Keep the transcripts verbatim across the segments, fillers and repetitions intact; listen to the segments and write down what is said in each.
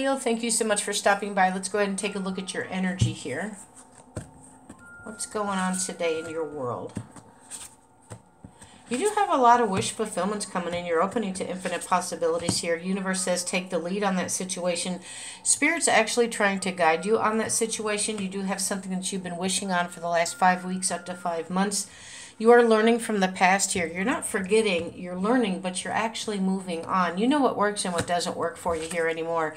Leo, thank you so much for stopping by. Let's go ahead and take a look at your energy here. What's going on today in your world? You do have a lot of wish fulfillments coming in. You're opening to infinite possibilities here. Universe says take the lead on that situation. Spirit's actually trying to guide you on that situation. You do have something that you've been wishing on for the last five weeks up to five months. You are learning from the past here. You're not forgetting, you're learning, but you're actually moving on. You know what works and what doesn't work for you here anymore.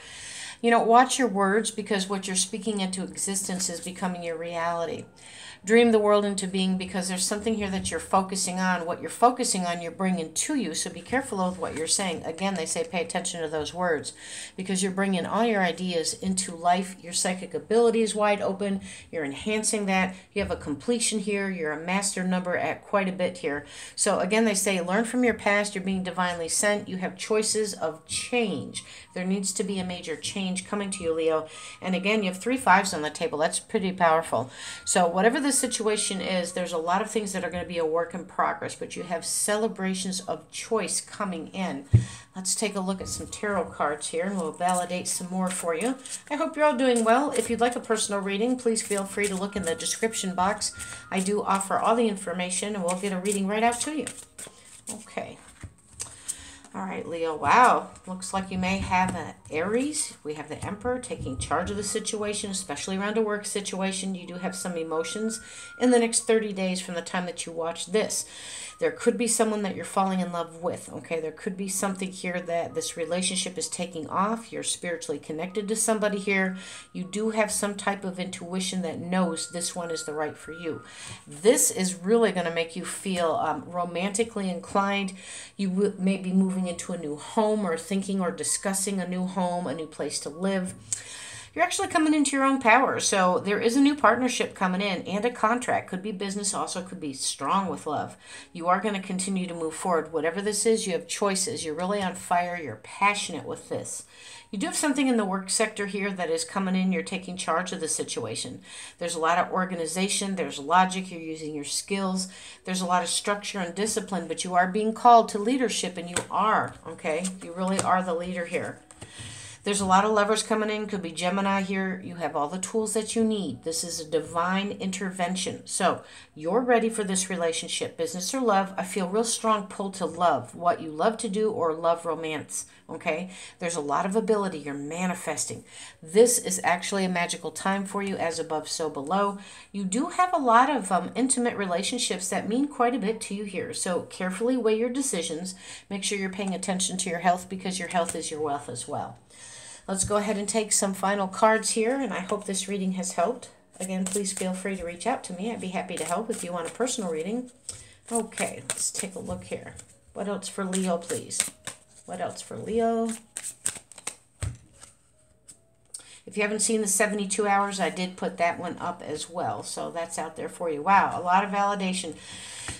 You know, watch your words, because what you're speaking into existence is becoming your reality. Dream the world into being, because there's something here that you're focusing on. What you're focusing on, you're bringing to you, so be careful of what you're saying. Again, they say pay attention to those words, because you're bringing all your ideas into life. Your psychic ability is wide open. You're enhancing that. You have a completion here. You're a master number at quite a bit here. So again, they say learn from your past. You're being divinely sent. You have choices of change. There needs to be a major change coming to you, Leo. And again, you have three fives on the table. That's pretty powerful. So whatever the situation is, there's a lot of things that are going to be a work in progress, but you have celebrations of choice coming in. Let's take a look at some tarot cards here, and we'll validate some more for you. I hope you're all doing well. If you'd like a personal reading, please feel free to look in the description box. I do offer all the information, and we'll get a reading right out to you. Okay. All right, Leo, wow, looks like you may have an Aries. We have the Emperor taking charge of the situation, especially around a work situation. You do have some emotions in the next thirty days from the time that you watch this. There could be someone that you're falling in love with, okay? There could be something here that this relationship is taking off. You're spiritually connected to somebody here. You do have some type of intuition that knows this one is the right for you. This is really going to make you feel um, romantically inclined. You may be moving into a new home, or thinking or discussing a new home, a new place to live. You're actually coming into your own power. So there is a new partnership coming in, and a contract. Could be business, also could be strong with love. You are going to continue to move forward. Whatever this is, you have choices. You're really on fire. You're passionate with this. You do have something in the work sector here that is coming in. You're taking charge of the situation. There's a lot of organization. There's logic. You're using your skills. There's a lot of structure and discipline, but you are being called to leadership, and you are, okay? You really are the leader here. There's a lot of lovers coming in. Could be Gemini here. You have all the tools that you need. This is a divine intervention. So you're ready for this relationship, business or love. I feel real strong pull to love, what you love to do, or love romance, okay? There's a lot of ability. You're manifesting. This is actually a magical time for you, as above, so below. You do have a lot of um, intimate relationships that mean quite a bit to you here. So carefully weigh your decisions. Make sure you're paying attention to your health, because your health is your wealth as well. Let's go ahead and take some final cards here, and I hope this reading has helped. Again, please feel free to reach out to me. I'd be happy to help if you want a personal reading. Okay, let's take a look here. What else for Leo, please? What else for Leo? If you haven't seen the seventy-two hours, I did put that one up as well. So that's out there for you. Wow, a lot of validation.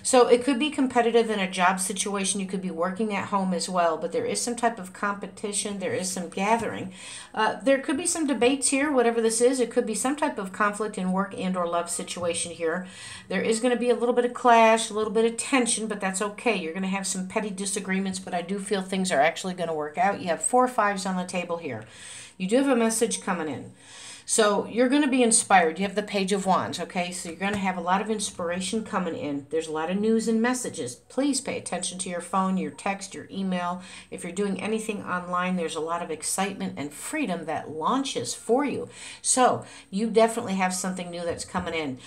So it could be competitive in a job situation. You could be working at home as well, but there is some type of competition. There is some gathering. Uh, there could be some debates here, whatever this is. It could be some type of conflict in work and or love situation here. There is going to be a little bit of clash, a little bit of tension, but that's okay. You're going to have some petty disagreements, but I do feel things are actually going to work out. You have four fives on the table here. You do have a message coming in. So you're going to be inspired. You have the Page of Wands, okay? So you're going to have a lot of inspiration coming in. There's a lot of news and messages. Please pay attention to your phone, your text, your email. If you're doing anything online, there's a lot of excitement and freedom that launches for you. So you definitely have something new that's coming in.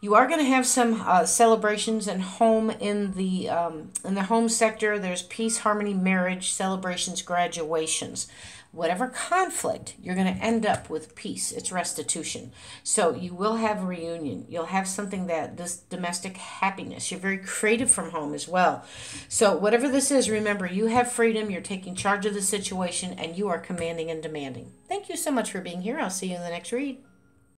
You are going to have some uh, celebrations and home in the um, in the home sector. There's peace, harmony, marriage, celebrations, graduations. Whatever conflict, you're going to end up with peace. It's restitution. So you will have a reunion. You'll have something that this domestic happiness. You're very creative from home as well. So whatever this is, remember, you have freedom. You're taking charge of the situation, and you are commanding and demanding. Thank you so much for being here. I'll see you in the next read.